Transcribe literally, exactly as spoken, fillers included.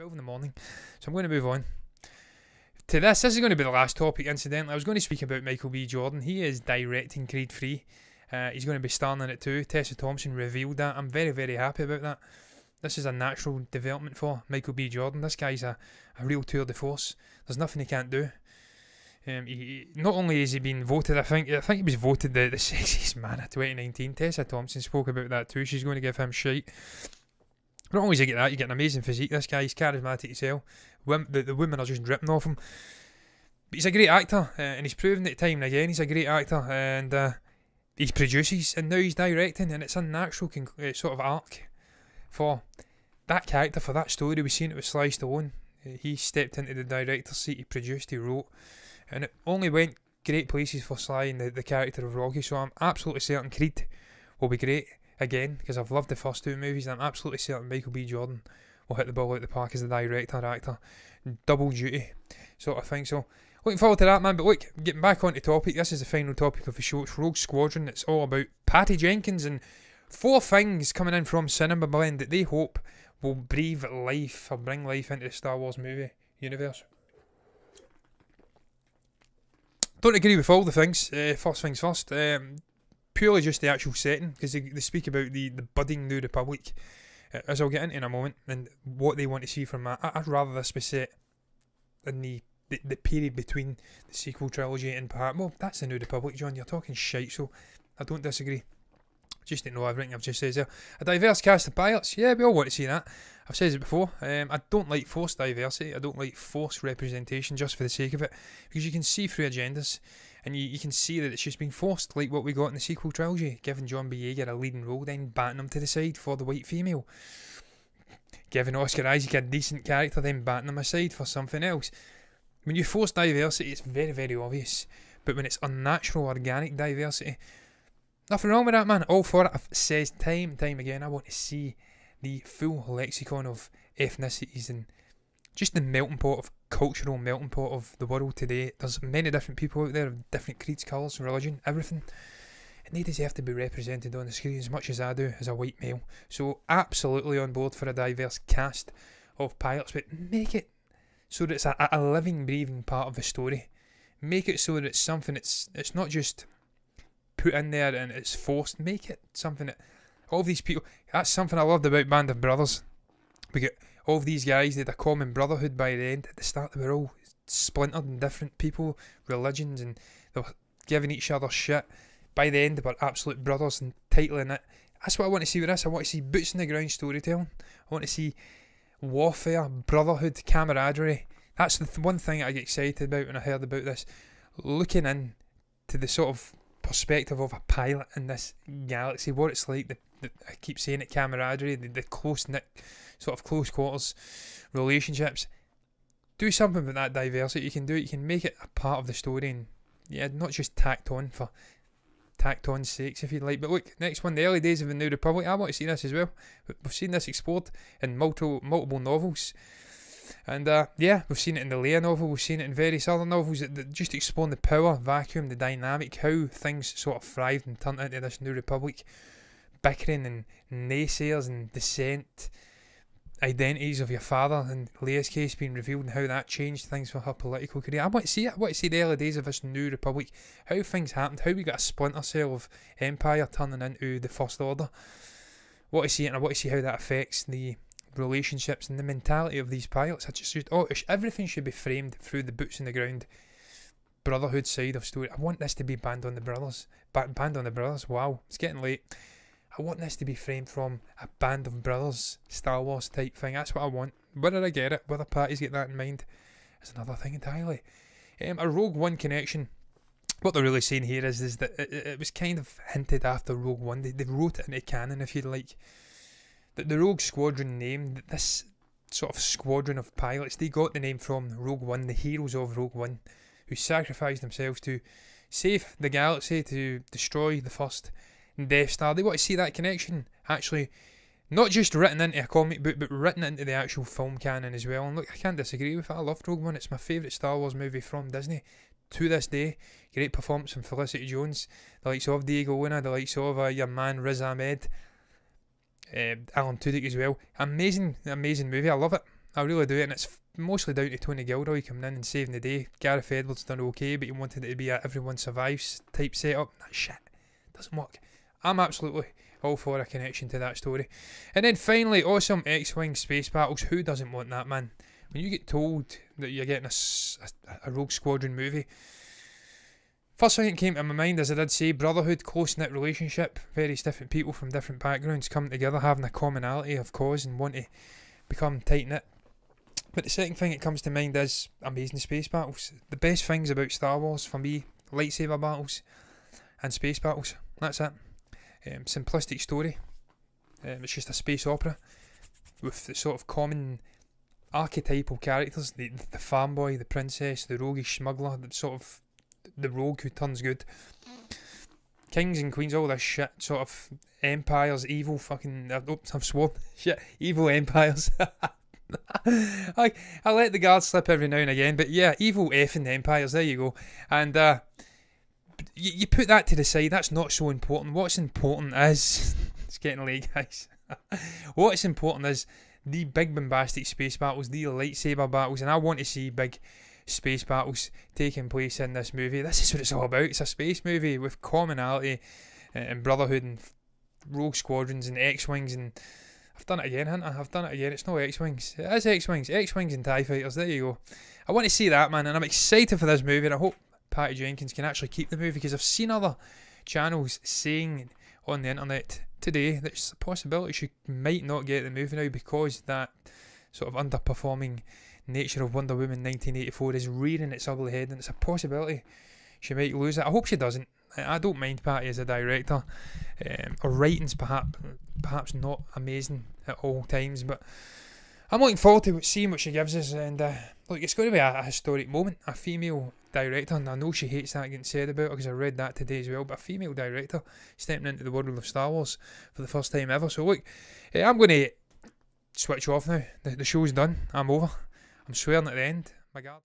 twelve in the morning. So I'm going to move on to this. This is going to be the last topic, incidentally. I was going to speak about Michael B. Jordan. He is directing Creed three. Uh, he's going to be starring in it too. Tessa Thompson revealed that. I'm very, very happy about that. This is a natural development for Michael B. Jordan. This guy's a, a real tour de force. There's nothing he can't do. Um, he, he, not only has he been voted, I think I think he was voted the, the sexiest man of twenty nineteen. Tessa Thompson spoke about that too. She's going to give him shite. Not only does he get that, you get an amazing physique. This guy, he's charismatic as hell. Wim, the, the women are just dripping off him. But he's a great actor, uh, and he's proven it time and again. He's a great actor, and uh, he produces, and now he's directing, and it's a natural uh, sort of arc for that character, for that story. We've seen it with Sly Stallone. Uh, he stepped into the director's seat, he produced, he wrote, and it only went great places for Sly and the, the character of Rocky, so I'm absolutely certain Creed will be great again, because I've loved the first two movies, and I'm absolutely certain Michael B. Jordan will hit the ball out of the park as the director, actor, double duty sort of thing. So looking forward to that, man. But look, getting back onto topic, this is the final topic of the show. It's Rogue Squadron. It's all about Patty Jenkins and four things coming in from Cinema Blend that they hope will breathe life or bring life into the Star Wars movie universe. Don't agree with all the things. Uh, first things first. Um, Purely just the actual setting, because they, they speak about the, the budding New Republic, uh, as I'll get into in a moment, and what they want to see from that. I, I'd rather this be set in the, the, the period between the sequel trilogy and part. Well, that's the New Republic, John, you're talking shite, so I don't disagree. Just didn't know everything I've just said there. A diverse cast of pilots, yeah, we all want to see that. I've said it before, um, I don't like forced diversity, I don't like forced representation just for the sake of it, because you can see through agendas. And you, you can see that it's just been forced, like what we got in the sequel trilogy, giving John B. Yeager a leading role, then batting him to the side for the white female. Giving Oscar Isaac a decent character, then batting him aside for something else. When you force diversity, it's very, very obvious. But when it's unnatural, organic diversity, nothing wrong with that, man. All for it. I've says time and time again, I want to see the full lexicon of ethnicities and just the melting pot of cultural melting pot of the world today. There's many different people out there of different creeds, colours, religion, everything. And they deserve to be represented on the screen as much as I do as a white male. So absolutely on board for a diverse cast of pilots, but make it so that it's a, a living, breathing part of the story. Make it so that it's something that's it's not just put in there and it's forced. Make it something that all of these people... That's something I loved about Band of Brothers. We get... All of these guys, they had a common brotherhood by the end. At the start, they were all splintered and different people, religions, and they were giving each other shit. By the end, they were absolute brothers and tightly knit. That's what I want to see with this. I want to see boots on the ground storytelling. I want to see warfare, brotherhood, camaraderie. That's the th one thing I get excited about when I heard about this. Looking in to the sort of perspective of a pilot in this galaxy, what it's like, the, the, I keep saying it, camaraderie, the, the close-knit, sort of close quarters relationships. Do something with that diversity. You can do it, you can make it a part of the story, and yeah, not just tacked on for tacked on sakes, if you'd like. But look, next one, the early days of the New Republic. I want to see this as well. We've seen this explored in multiple multiple novels, and uh, yeah, we've seen it in the Leia novel, we've seen it in various other novels that, that just explore the power vacuum, the dynamic, how things sort of thrived and turned into this New Republic, bickering and naysayers and dissent, identities of your father, and Leia's case being revealed, and how that changed things for her political career. I want to see it. I want to see the early days of this New Republic, how things happened, how we got a splinter cell of Empire turning into the First Order. I want to see it, and I want to see how that affects the relationships and the mentality of these pilots. I just, oh, everything should be framed through the boots on the ground brotherhood side of story. I want this to be Band on the Brothers. Ba Band on the Brothers, wow, it's getting late. I want this to be framed from a Band of Brothers, Star Wars type thing. That's what I want. Whether I get it, whether parties get that in mind, is another thing entirely. Um, a Rogue One connection. What they're really saying here is, is that it, it was kind of hinted after Rogue One. They, they wrote it into canon, if you like. That the Rogue Squadron name, this sort of squadron of pilots, they got the name from Rogue One, the heroes of Rogue One, who sacrificed themselves to save the galaxy, to destroy the first Death Star. They want to see that connection actually not just written into a comic book, but written into the actual film canon as well. And look, I can't disagree with it. I love Rogue One. It's my favourite Star Wars movie from Disney to this day. Great performance from Felicity Jones, the likes of Diego Luna, the likes of uh, your man Riz Ahmed, uh, Alan Tudyk as well. Amazing, amazing movie. I love it. I really do, and it's mostly down to Tony Gilroy coming in and saving the day. Gareth Edwards done okay, but he wanted it to be a everyone survives type setup. That shit doesn't work. I'm absolutely all for a connection to that story. And then finally, awesome X-Wing space battles. Who doesn't want that, man? When you get told that you're getting a, a, a Rogue Squadron movie, first thing that came to my mind, as I did say, brotherhood, close-knit relationship, various different people from different backgrounds coming together, having a commonality of cause and wanting to become tight-knit. But the second thing that comes to mind is amazing space battles. The best things about Star Wars for me, lightsaber battles and space battles. That's it. Um, simplistic story. Um, it's just a space opera with the sort of common archetypal characters, the, the fanboy, the princess, the roguish smuggler, the sort of the rogue who turns good, kings and queens, all this shit, sort of empires, evil fucking, oh, I've sworn, shit, evil empires. I, I let the guard slip every now and again, but yeah, evil effing empires, there you go. And uh, you, you put that to the side, that's not so important. What's important is, it's getting late guys, what's important is the big bombastic space battles, the lightsaber battles, and I want to see big space battles taking place in this movie. This is what it's all about. It's a space movie with commonality and brotherhood and Rogue Squadrons and X-Wings, and I've done it again, haven't I? I've done it again. It's no X-Wings. It is X-Wings. X-Wings and TIE Fighters. There you go. I want to see that, man, and I'm excited for this movie, and I hope Patty Jenkins can actually keep the movie, because I've seen other channels saying on the internet today that there's a possibility she might not get the movie now because that sort of underperforming nature of Wonder Woman nineteen eighty-four is rearing its ugly head, and it's a possibility she might lose it. I hope she doesn't. I don't mind Patty as a director. Um, her writing's perhaps, perhaps not amazing at all times, but I'm looking forward to seeing what she gives us. And uh, look, it's going to be a, a historic moment. A female director, and I know she hates that getting said about her because I read that today as well, but a female director stepping into the world of Star Wars for the first time ever. So look, I'm going to switch off now. The, the show's done. I'm over. I'm swearing at the end. My God.